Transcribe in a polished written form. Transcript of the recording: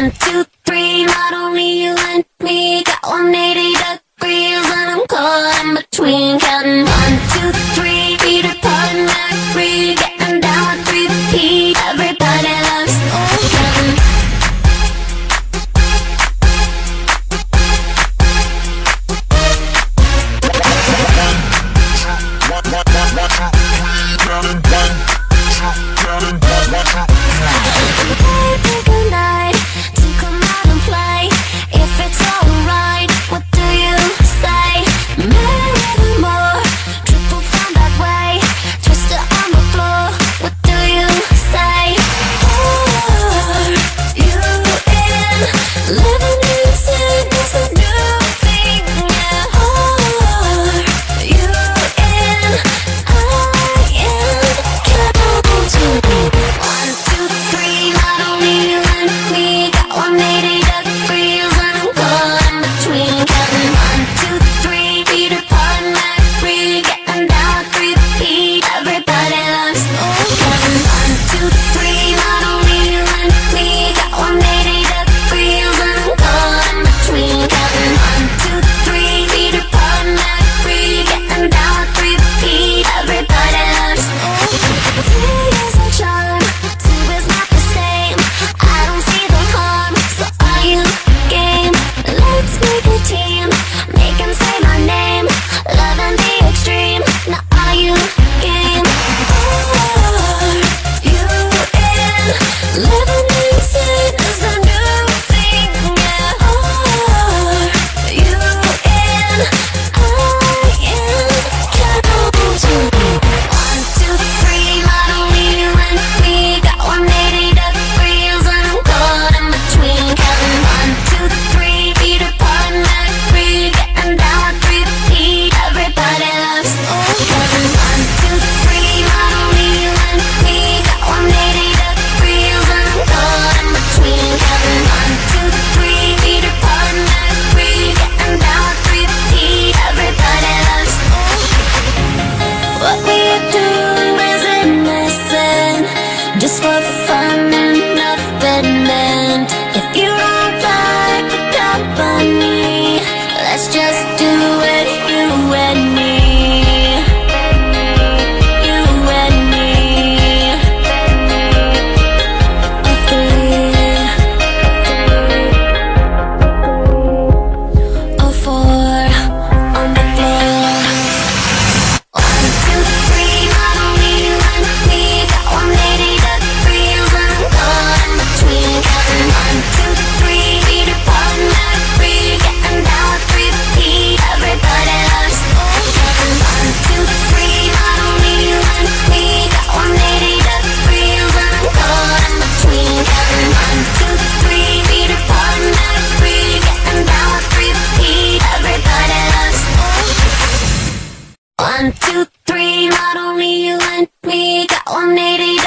1, 2, 3, not only you and me, got 180 degrees and I'm caught in between. Counting 1, 2, 3, feet apart and free, getting down with 3P, everybody loves Not only you and me, got 180.